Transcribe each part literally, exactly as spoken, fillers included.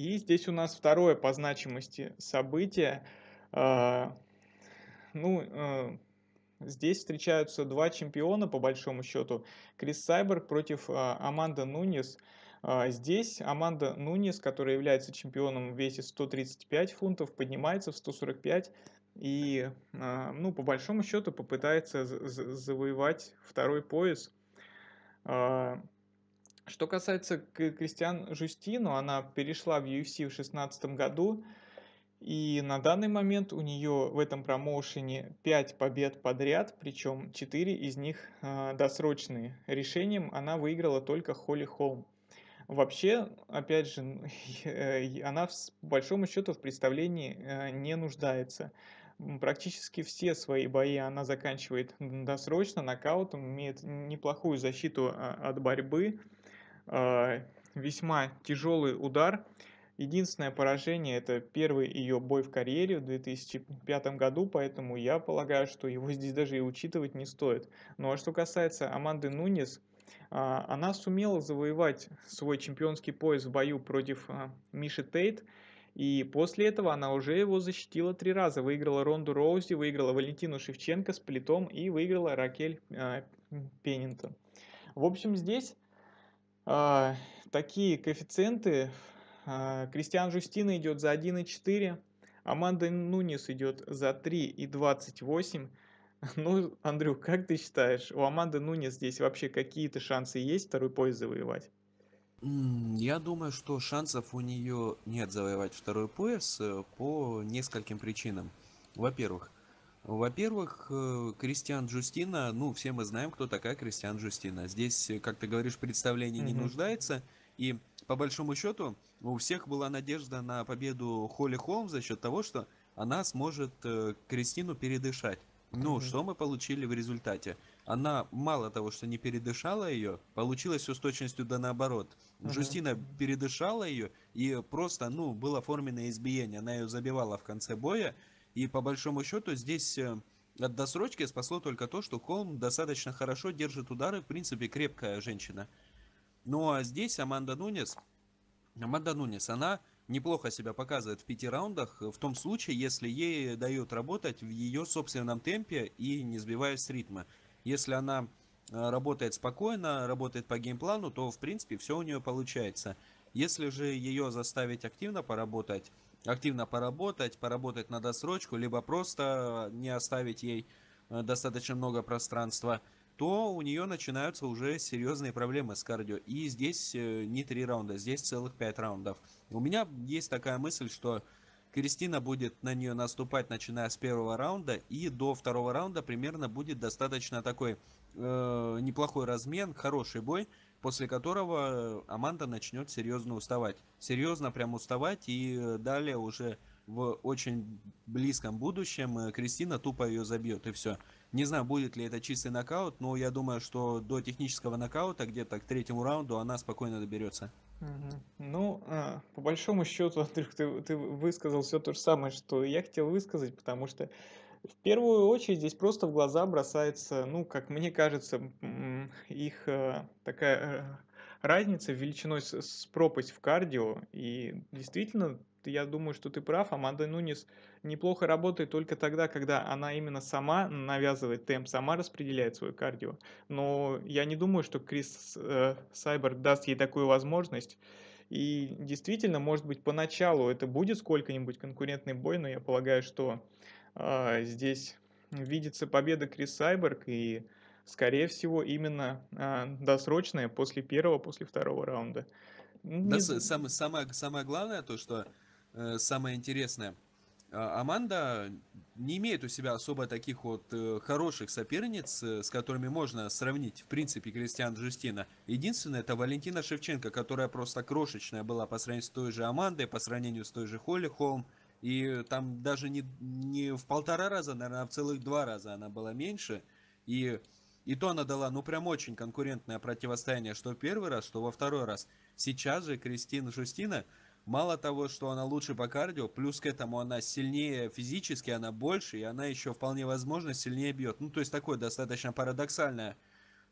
И здесь у нас второе по значимости событие. Ну, здесь встречаются два чемпиона, по большому счету. Крис Сайборг против Аманды Нуньес. Здесь Аманда Нуньес, которая является чемпионом в весе сто тридцать пять фунтов, поднимается в сто сорок пять и, ну, по большому счету, попытается завоевать второй пояс. Что касается Кристиан Жустино, она перешла в ю эф си в две тысячи шестнадцатом году, и на данный момент у нее в этом промоушене пять побед подряд, причем четыре из них досрочные. Решением она выиграла только Холли Холм. Вообще, опять же, она, по большому счету, в представлении не нуждается. Практически все свои бои она заканчивает досрочно, нокаутом, имеет неплохую защиту от борьбы, весьма тяжелый удар. Единственное поражение – это первый ее бой в карьере в две тысячи пятом году, поэтому я полагаю, что его здесь даже и учитывать не стоит. Ну а что касается Аманды Нуньес, она сумела завоевать свой чемпионский пояс в бою против Миши Тейт, и после этого она уже его защитила три раза. Выиграла Ронду Роузи, выиграла Валентину Шевченко с сплитом и выиграла Ракель Пеннингтон. В общем, здесь э, такие коэффициенты. Э, Кристиан Жустино идет за один и четыре, Аманда Нуньес идет за три и двадцать восемь. Ну, Андрю, как ты считаешь, у Аманды Нуньес здесь вообще какие-то шансы есть второй пояс завоевать? Я думаю, что шансов у нее нет завоевать второй пояс по нескольким причинам. Во-первых, во-первых, Кристиан Жустино, ну, все мы знаем, кто такая Кристиан Жустино. Здесь, как ты говоришь, представление mm-hmm. не нуждается, и по большому счету у всех была надежда на победу Холли Холм за счет того, что она сможет Кристину передышать. Ну, mm-hmm. что мы получили в результате? Она мало того, что не передышала ее, получилось все с точностью да наоборот. Mm-hmm. Жустино передышала ее, и просто, ну, было оформленное избиение. Она ее забивала в конце боя, и по большому счету здесь от досрочки спасло только то, что Холм достаточно хорошо держит удары, в принципе, крепкая женщина. Ну, а здесь Аманда Нуньес, Аманда Нуньес, она... неплохо себя показывает в пяти раундах, в том случае, если ей дают работать в ее собственном темпе и не сбиваясь с ритма. Если она работает спокойно, работает по геймплану, то в принципе все у нее получается. Если же ее заставить активно поработать, активно поработать, поработать на досрочку, либо просто не оставить ей достаточно много пространства, то у нее начинаются уже серьезные проблемы с кардио. И здесь не три раунда, здесь целых пять раундов. У меня есть такая мысль, что Кристина будет на нее наступать, начиная с первого раунда, и до второго раунда примерно будет достаточно такой э, неплохой размен, хороший бой, после которого Аманда начнет серьезно уставать. Серьезно прям уставать, и далее уже в очень близком будущем Кристина тупо ее забьет, и все. Не знаю, будет ли это чистый нокаут, но я думаю, что до технического нокаута, где-то к третьему раунду, она спокойно доберется. Угу. Ну, а, по большому счету, Андрюх, ты, ты высказал все то же самое, что я хотел высказать, потому что в первую очередь здесь просто в глаза бросается, ну, как мне кажется, их такая разница величиной с, с пропасть в кардио, и действительно... Я думаю, что ты прав, Аманда Нуньес неплохо работает только тогда, когда она именно сама навязывает темп, сама распределяет свое кардио. Но я не думаю, что Крис э, Сайборг даст ей такую возможность. И действительно, может быть, поначалу это будет сколько-нибудь конкурентный бой, но я полагаю, что э, здесь видится победа Крис Сайборг, и, скорее всего, именно э, досрочная после первого, после второго раунда. Да, не... сам, самое, самое главное то, что... Самое интересное, Аманда не имеет у себя особо таких вот хороших соперниц, с которыми можно сравнить, в принципе, Кристиан Жустино. Единственное, это Валентина Шевченко, которая просто крошечная была по сравнению с той же Амандой, по сравнению с той же Холли Холм. И там даже не, не в полтора раза, наверное, а в целых два раза она была меньше. И, и то она дала, ну, прям очень конкурентное противостояние, что в первый раз, что во второй раз. Сейчас же Кристина Жустино... Мало того, что она лучше по кардио, плюс к этому она сильнее физически, она больше, и она еще вполне возможно сильнее бьет. Ну, то есть такое достаточно парадоксальное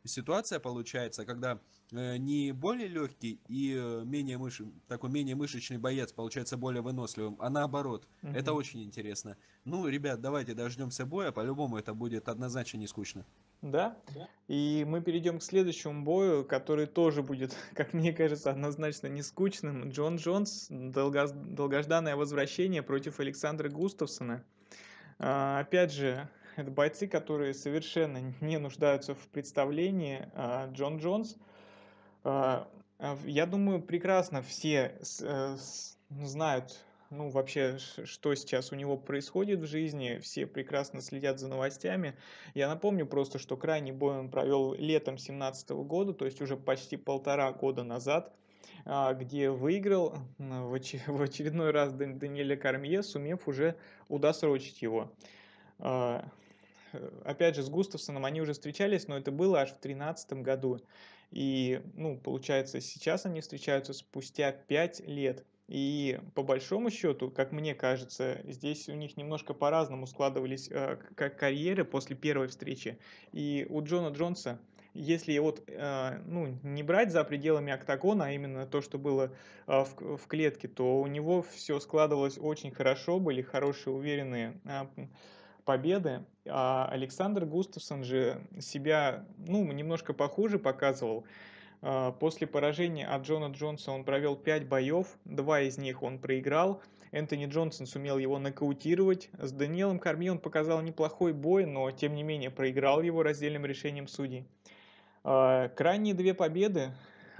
ситуация получается, когда не более легкий и менее мыш... такой менее мышечный боец получается более выносливым, а наоборот. Угу. Это очень интересно. Ну, ребят, давайте дождемся боя, по-любому это будет однозначно не скучно. Да? Да. И мы перейдем к следующему бою, который тоже будет, как мне кажется, однозначно не скучным. Джон Джонс, долго... долгожданное возвращение против Александра Густавссона. А, опять же, это бойцы, которые совершенно не нуждаются в представлении. Джон Джонс, я думаю, прекрасно все знают, ну, вообще, что сейчас у него происходит в жизни. Все прекрасно следят за новостями. Я напомню просто, что крайний бой он провел летом две тысячи семнадцатого года, то есть уже почти полтора года назад, где выиграл в очередной раз Даниэля Кормье, сумев уже удосрочить его. Опять же, с Густавссоном они уже встречались, но это было аж в две тысячи тринадцатом году. И, ну, получается, сейчас они встречаются спустя пять лет. И по большому счету, как мне кажется, здесь у них немножко по-разному складывались э, карьеры после первой встречи. И у Джона Джонса, если вот, э, ну, не брать за пределами октагона, а именно то, что было э, в, в клетке, то у него все складывалось очень хорошо, были хорошие, уверенные э, победы. А Александр Густавссон же себя, ну, немножко похуже показывал. После поражения от Джона Джонса он провел пять боев, два из них он проиграл. Энтони Джонсон сумел его нокаутировать. С Даниэлем Кормье он показал неплохой бой, но тем не менее проиграл его раздельным решением судей. Крайние две победы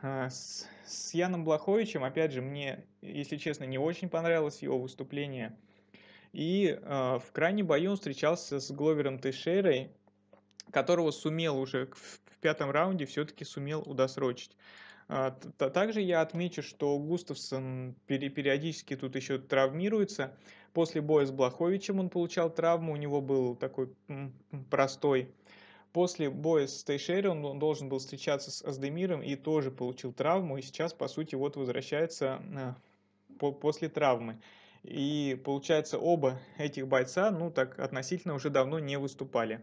с, с Яном Блаховичем, опять же, мне, если честно, не очень понравилось его выступление. И э, в крайнем бою он встречался с Гловером Тейшейрой, которого сумел уже в, в пятом раунде все-таки сумел удосрочить. А, также я отмечу, что Густавссон пере периодически тут еще травмируется. После боя с Блаховичем он получал травму, у него был такой простой. После боя с Тейшейрой он, он должен был встречаться с Аздемиром и тоже получил травму. И сейчас, по сути, вот возвращается э, по после травмы. И получается, оба этих бойца, ну, так относительно уже давно не выступали.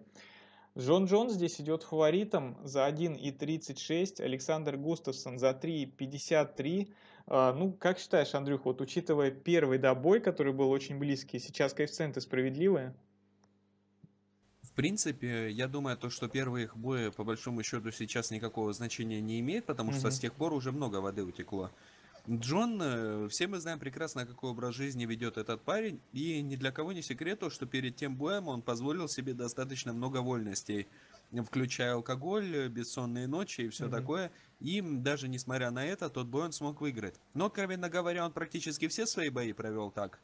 Джон Джонс здесь идет фаворитом за один и тридцать шесть, Александр Густавссон за три и пятьдесят три. Ну, как считаешь, Андрюх, вот учитывая первый добой, который был очень близкий, сейчас коэффициенты справедливые? В принципе, я думаю, то, что первые их бои по большому счету сейчас никакого значения не имеет, потому что mm-hmm. с тех пор уже много воды утекло. Джон, все мы знаем прекрасно, какой образ жизни ведет этот парень, и ни для кого не секрет, что перед тем боем он позволил себе достаточно много вольностей, включая алкоголь, бессонные ночи и все mm-hmm. такое, и даже несмотря на это, тот бой он смог выиграть. Но, откровенно говоря, он практически все свои бои провел так.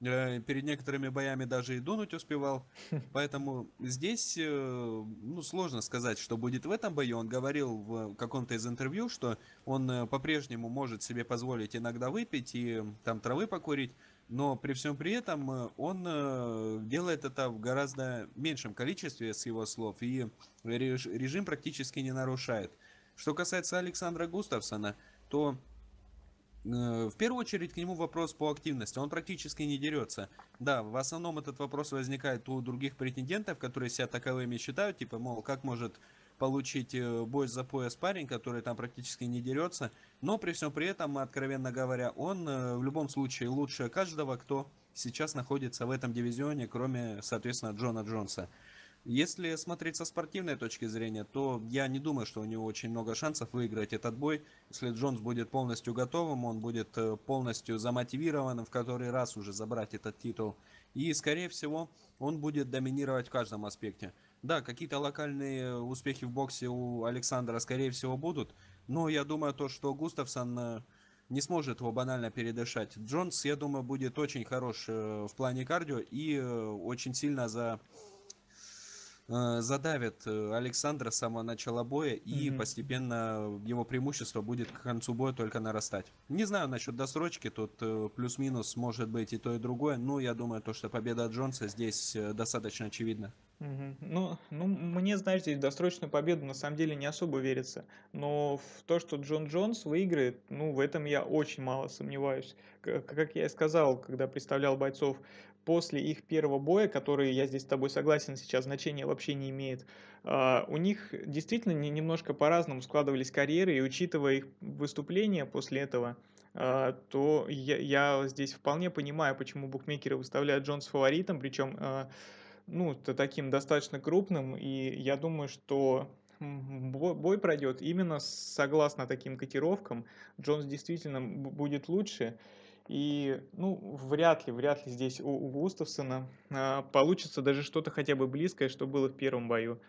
Перед некоторыми боями даже и дунуть успевал. Поэтому здесь, ну, сложно сказать, что будет в этом бою. Он говорил в каком-то из интервью, что он по-прежнему может себе позволить иногда выпить и там травы покурить. Но при всем при этом он делает это в гораздо меньшем количестве, с его слов. И режим практически не нарушает. Что касается Александра Густавссона, то... в первую очередь к нему вопрос по активности. Он практически не дерется. Да, в основном этот вопрос возникает у других претендентов, которые себя таковыми считают. Типа, мол, как может получить бой за пояс парень, который там практически не дерется. Но при всем при этом, откровенно говоря, он в любом случае лучше каждого, кто сейчас находится в этом дивизионе, кроме, соответственно, Джона Джонса. Если смотреть со спортивной точки зрения, то я не думаю, что у него очень много шансов выиграть этот бой. Если Джонс будет полностью готовым, он будет полностью замотивирован в который раз уже забрать этот титул. И, скорее всего, он будет доминировать в каждом аспекте. Да, какие-то локальные успехи в боксе у Александра, скорее всего, будут. Но я думаю, то, что Густавссон не сможет его банально передышать. Джонс, я думаю, будет очень хорош в плане кардио и очень сильно за... задавит Александра с самого начала боя, и mm-hmm. постепенно его преимущество будет к концу боя только нарастать. Не знаю насчет досрочки, тут плюс-минус может быть и то, и другое, но я думаю, то, что победа Джонса здесь достаточно очевидна. Мгм. Ну, ну, мне, знаете, в досрочную победу на самом деле не особо верится. Но в то, что Джон Джонс выиграет, ну, в этом я очень мало сомневаюсь. К- Как я и сказал, когда представлял бойцов, после их первого боя, который, я здесь с тобой согласен, сейчас значения вообще не имеет, а, у них действительно не- немножко по-разному складывались карьеры, и учитывая их выступления после этого, а, то я, я здесь вполне понимаю, почему букмекеры выставляют Джонс фаворитом, причем ну, т- таким достаточно крупным, и я думаю, что м, бо- бой пройдет именно с- согласно таким котировкам. Джонс действительно б- будет лучше, и, ну, вряд ли, вряд ли здесь у, у Густавссона а, получится даже что-то хотя бы близкое, что было в первом бою.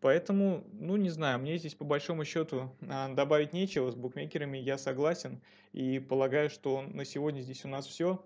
Поэтому, ну, не знаю, мне здесь по большому счету а, добавить нечего, с букмекерами я согласен, и полагаю, что на сегодня здесь у нас все.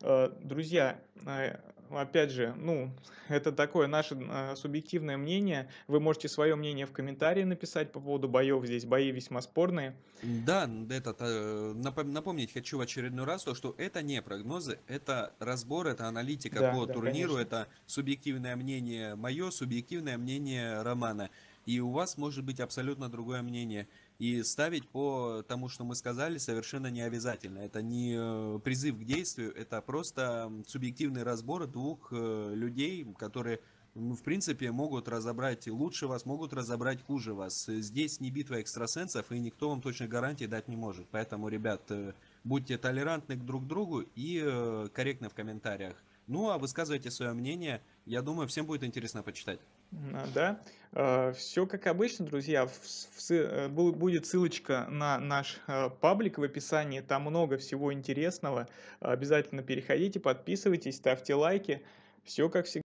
Э, Друзья, э, опять же, ну, это такое наше э, субъективное мнение. Вы можете свое мнение в комментарии написать по поводу боев. Здесь бои весьма спорные. Да, н- этот, э, напом- напомнить хочу в очередной раз то, что это не прогнозы, это разбор, это аналитика Да, по да, турниру, конечно. это субъективное мнение мое, субъективное мнение Романа. И у вас может быть абсолютно другое мнение. И ставить по тому, что мы сказали, совершенно не обязательно. Это не э, призыв к действию, это просто м, субъективный разбор двух э, людей, которые м, в принципе, могут разобрать лучше вас, могут разобрать хуже вас. Э, Здесь не битва экстрасенсов, и никто вам точной гарантии дать не может. Поэтому, ребят, э, будьте толерантны к друг другу и э, корректны в комментариях. Ну, а высказывайте свое мнение. Я думаю, всем будет интересно почитать. А, Да, все как обычно, друзья. В с- в сы- э, бу- Будет ссылочка на наш э, паблик в описании. Там много всего интересного. Обязательно переходите, подписывайтесь, ставьте лайки. Все как всегда.